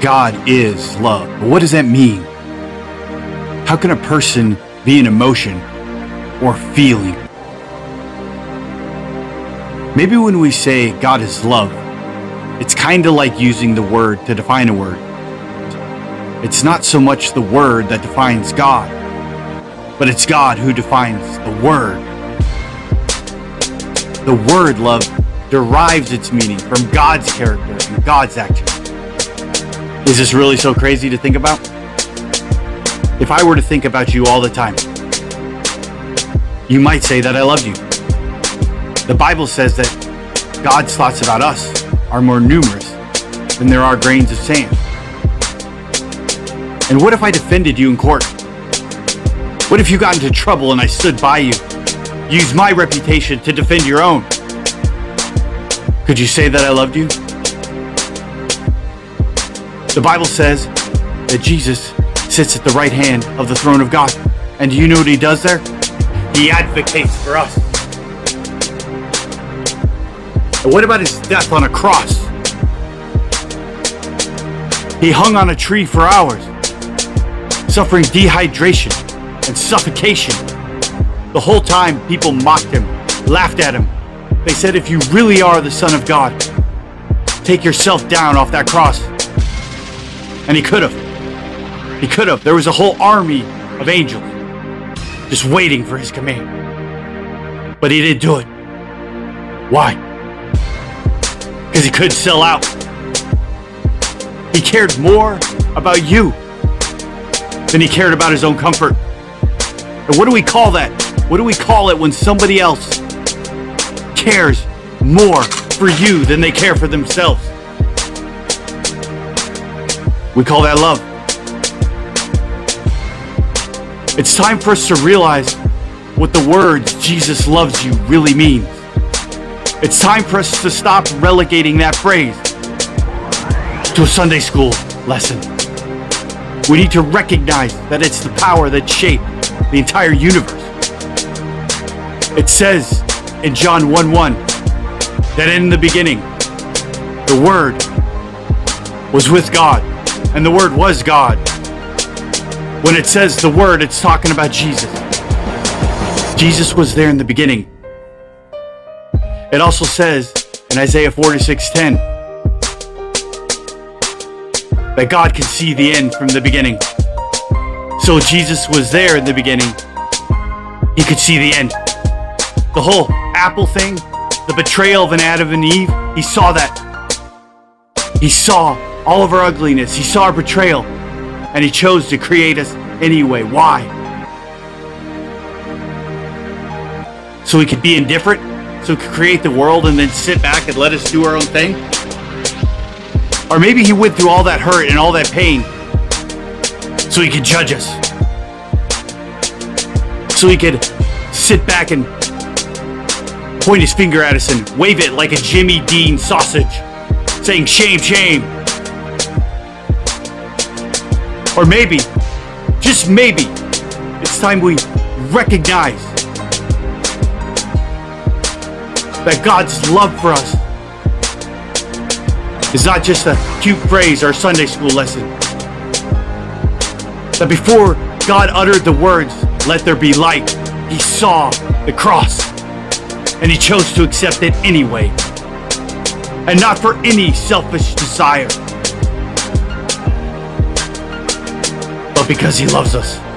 God is love. But what does that mean? How can a person be an emotion or feeling? Maybe when we say God is love, it's kind of like using the word to define a word. It's not so much the word that defines God, but it's God who defines the word. The word love derives its meaning from God's character and God's action. Is this really so crazy to think about? If I were to think about you all the time, you might say that I love you. The Bible says that God's thoughts about us are more numerous than there are grains of sand. And what if I defended you in court? What if you got into trouble and I stood by you, used my reputation to defend your own? Could you say that I loved you? The Bible says that Jesus sits at the right hand of the throne of God. And do you know what he does there? He advocates for us. And what about his death on a cross? He hung on a tree for hours, suffering dehydration and suffocation. The whole time people mocked him, laughed at him. They said, if you really are the Son of God, take yourself down off that cross. And he could have. He could have. There was a whole army of angels just waiting for his command. But he didn't do it. Why? Because he could sell out. He cared more about you than he cared about his own comfort. And what do we call that? What do we call it when somebody else cares more for you than they care for themselves? We call that love. It's time for us to realize what the words Jesus loves you really means. It's time for us to stop relegating that phrase to a Sunday school lesson. We need to recognize that it's the power that shaped the entire universe. It says in John 1:1 that in the beginning, the Word was with God, and the Word was God. When it says the Word, it's talking about Jesus. Jesus was there in the beginning. It also says in Isaiah 46:10, that God can see the end from the beginning. So Jesus was there in the beginning. He could see the end. The whole apple thing, the betrayal of Adam and Eve, he saw that. He saw all of our ugliness. He saw our betrayal. And he chose to create us anyway. Why? So he could be indifferent? So he could create the world and then sit back and let us do our own thing? Or maybe he went through all that hurt and all that pain so he could judge us. So he could sit back and point his finger at us and wave it like a Jimmy Dean sausage, saying, shame, shame. Or maybe, just maybe, it's time we recognize that God's love for us is not just a cute phrase or a Sunday school lesson. That before God uttered the words, let there be light, he saw the cross and he chose to accept it anyway. And not for any selfish desire, but because he loves us.